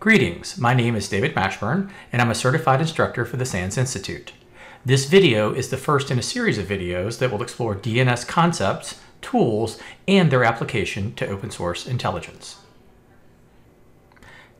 Greetings, my name is David Mashburn, and I'm a certified instructor for the SANS Institute. This video is the first in a series of videos that will explore DNS concepts, tools, and their application to open source intelligence.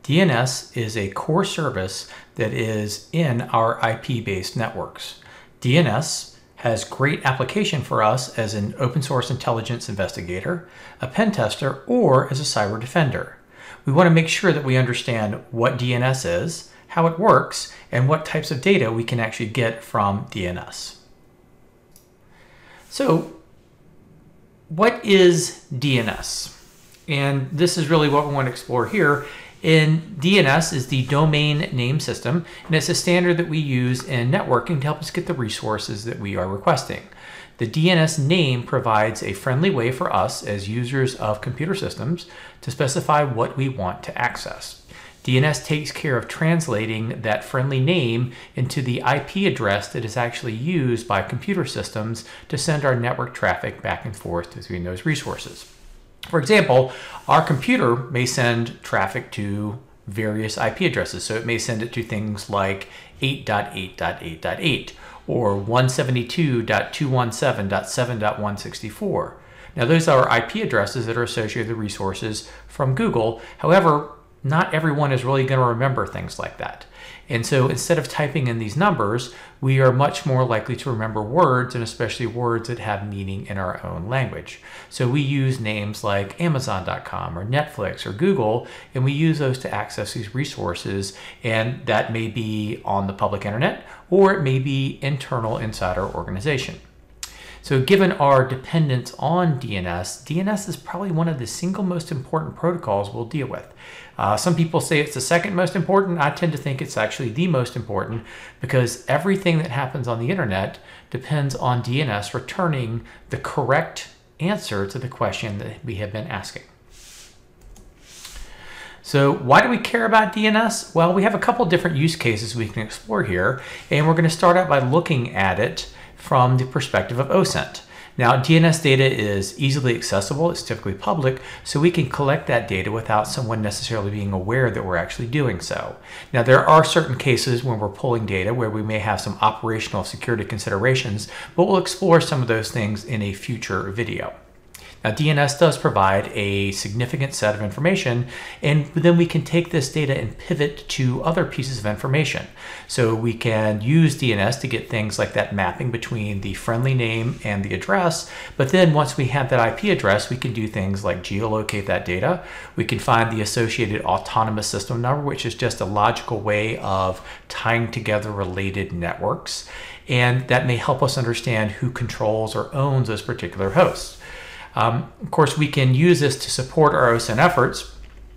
DNS is a core service that is in our IP-based networks. DNS has great application for us as an open source intelligence investigator, a pen tester, or as a cyber defender. We want to make sure that we understand what DNS is, how it works, and what types of data we can actually get from DNS. So, what is DNS? And this is really what we want to explore here. And DNS is the domain name system, and it's a standard that we use in networking to help us get the resources that we are requesting. The DNS name provides a friendly way for us as users of computer systems to specify what we want to access. DNS takes care of translating that friendly name into the IP address that is actually used by computer systems to send our network traffic back and forth between those resources. For example, our computer may send traffic to various IP addresses. So it may send it to things like 8.8.8.8. or 172.217.7.164. Now those are IP addresses that are associated with resources from Google. However, not everyone is really going to remember things like that. And so instead of typing in these numbers, we are much more likely to remember words, and especially words that have meaning in our own language. So we use names like Amazon.com or Netflix or Google, and we use those to access these resources. And that may be on the public internet, or it may be internal inside our organization. So given our dependence on DNS, DNS is probably one of the single most important protocols we'll deal with. Some people say it's the second most important. I tend to think it's actually the most important, because everything that happens on the internet depends on DNS returning the correct answer to the question that we have been asking. So why do we care about DNS? Well, we have a couple different use cases we can explore here, and we're going to start out by looking at it from the perspective of OSINT. Now, DNS data is easily accessible, it's typically public, so we can collect that data without someone necessarily being aware that we're actually doing so. Now, there are certain cases when we're pulling data where we may have some operational security considerations, but we'll explore some of those things in a future video. Now, DNS does provide a significant set of information, and then we can take this data and pivot to other pieces of information. So we can use DNS to get things like that mapping between the friendly name and the address, but then once we have that IP address, we can do things like geolocate that data. We can find the associated autonomous system number, which is just a logical way of tying together related networks, and that may help us understand who controls or owns those particular hosts. Of course, we can use this to support our OSINT efforts.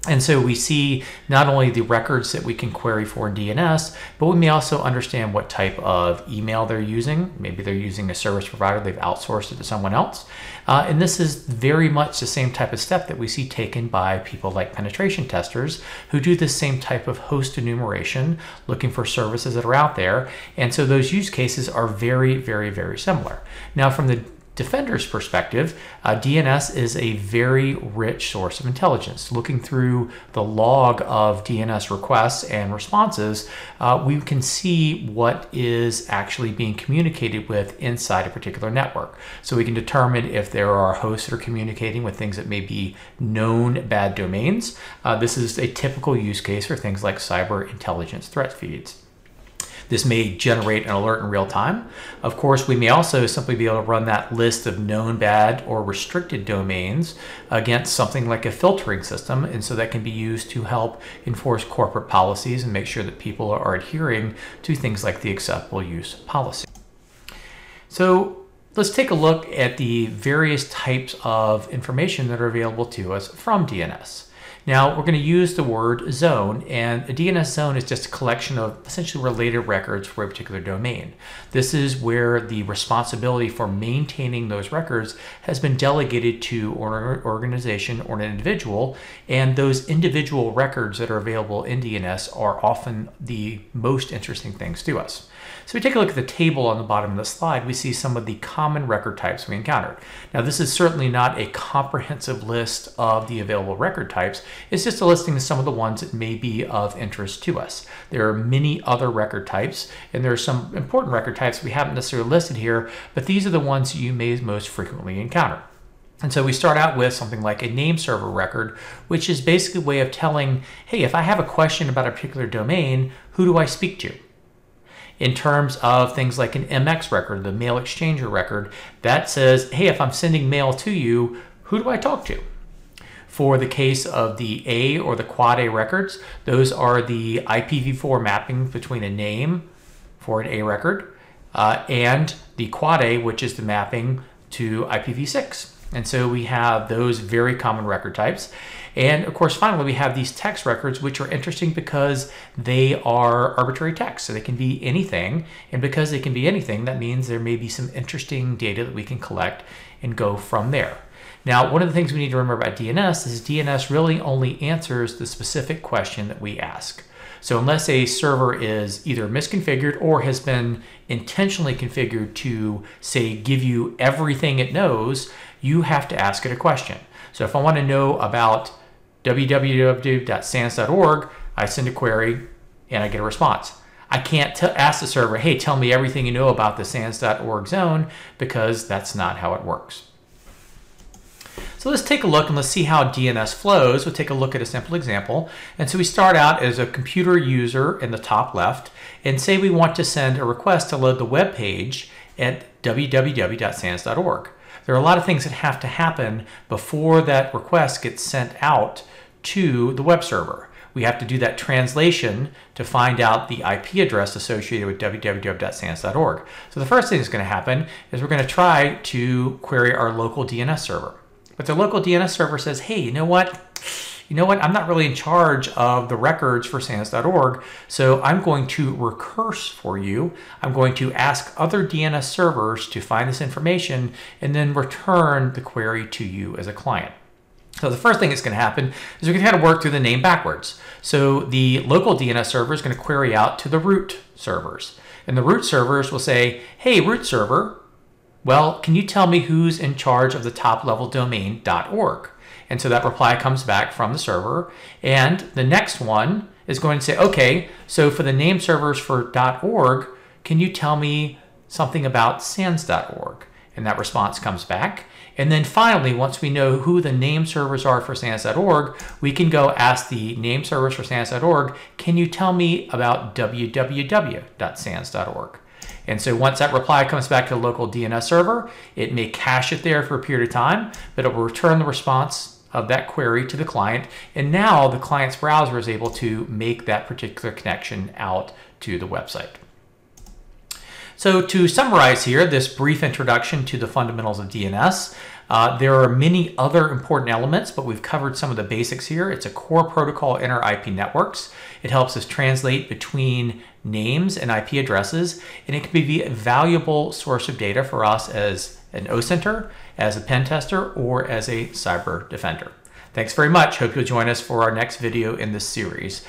And so we see not only the records that we can query for in DNS, but we may also understand what type of email they're using. Maybe they're using a service provider, they've outsourced it to someone else. And this is very much the same type of step that we see taken by people like penetration testers, who do the same type of host enumeration, looking for services that are out there. And so those use cases are very, very, very similar. Now, from the defender's perspective, DNS is a very rich source of intelligence. Looking through the log of DNS requests and responses, we can see what is actually being communicated with inside a particular network. So we can determine if there are hosts that are communicating with things that may be known bad domains. This is a typical use case for things like cyber intelligence threat feeds. This may generate an alert in real time. Of course, we may also simply be able to run that list of known bad or restricted domains against something like a filtering system. And so that can be used to help enforce corporate policies and make sure that people are adhering to things like the acceptable use policy. So let's take a look at the various types of information that are available to us from DNS. Now, we're going to use the word zone, and a DNS zone is just a collection of essentially related records for a particular domain. This is where the responsibility for maintaining those records has been delegated to an organization or an individual, and those individual records that are available in DNS are often the most interesting things to us. So we take a look at the table on the bottom of the slide, we see some of the common record types we encountered. Now this is certainly not a comprehensive list of the available record types, it's just a listing of some of the ones that may be of interest to us. There are many other record types, and there are some important record types we haven't necessarily listed here, but these are the ones you may most frequently encounter. And so we start out with something like a name server record, which is basically a way of telling, hey, if I have a question about a particular domain, who do I speak to? In terms of things like an MX record, the mail exchanger record, that says, hey, if I'm sending mail to you, who do I talk to? For the case of the A or the quad A records, those are the IPv4 mapping between a name for an A record and the quad A, which is the mapping to IPv6. And so we have those very common record types. And of course, finally, we have these text records, which are interesting because they are arbitrary text. So they can be anything. And because they can be anything, that means there may be some interesting data that we can collect and go from there. Now, one of the things we need to remember about DNS is DNS really only answers the specific question that we ask. So unless a server is either misconfigured or has been intentionally configured to, say, give you everything it knows, you have to ask it a question. So if I want to know about www.sans.org, I send a query and I get a response. I can't ask the server, hey, tell me everything you know about the sans.org zone, because that's not how it works. So let's take a look and let's see how DNS flows. We'll take a look at a simple example. And so we start out as a computer user in the top left, and say we want to send a request to load the web page at www.sans.org. There are a lot of things that have to happen before that request gets sent out to the web server. We have to do that translation to find out the IP address associated with www.sans.org. So the first thing that's going to happen is we're going to try to query our local DNS server. But the local DNS server says, hey, you know what? I'm not really in charge of the records for sans.org, so I'm going to recurse for you. I'm going to ask other DNS servers to find this information and then return the query to you as a client. So the first thing that's going to happen is we're going to kind of work through the name backwards. So the local DNS server is going to query out to the root servers. And the root servers will say, hey, root server, well, can you tell me who's in charge of the top-level domain.org? And so that reply comes back from the server. And the next one is going to say, okay, so for the name servers for .org, can you tell me something about sans.org? And that response comes back. And then finally, once we know who the name servers are for sans.org, we can go ask the name servers for sans.org, can you tell me about www.sans.org? And so once that reply comes back to the local DNS server, it may cache it there for a period of time, but it will return the response of that query to the client. And now the client's browser is able to make that particular connection out to the website. So to summarize here, this brief introduction to the fundamentals of DNS, there are many other important elements, but we've covered some of the basics here. It's a core protocol in our IP networks. It helps us translate between names and IP addresses, and it can be a valuable source of data for us as an OSINTer, as a pen tester, or as a cyber defender. Thanks very much. Hope you'll join us for our next video in this series.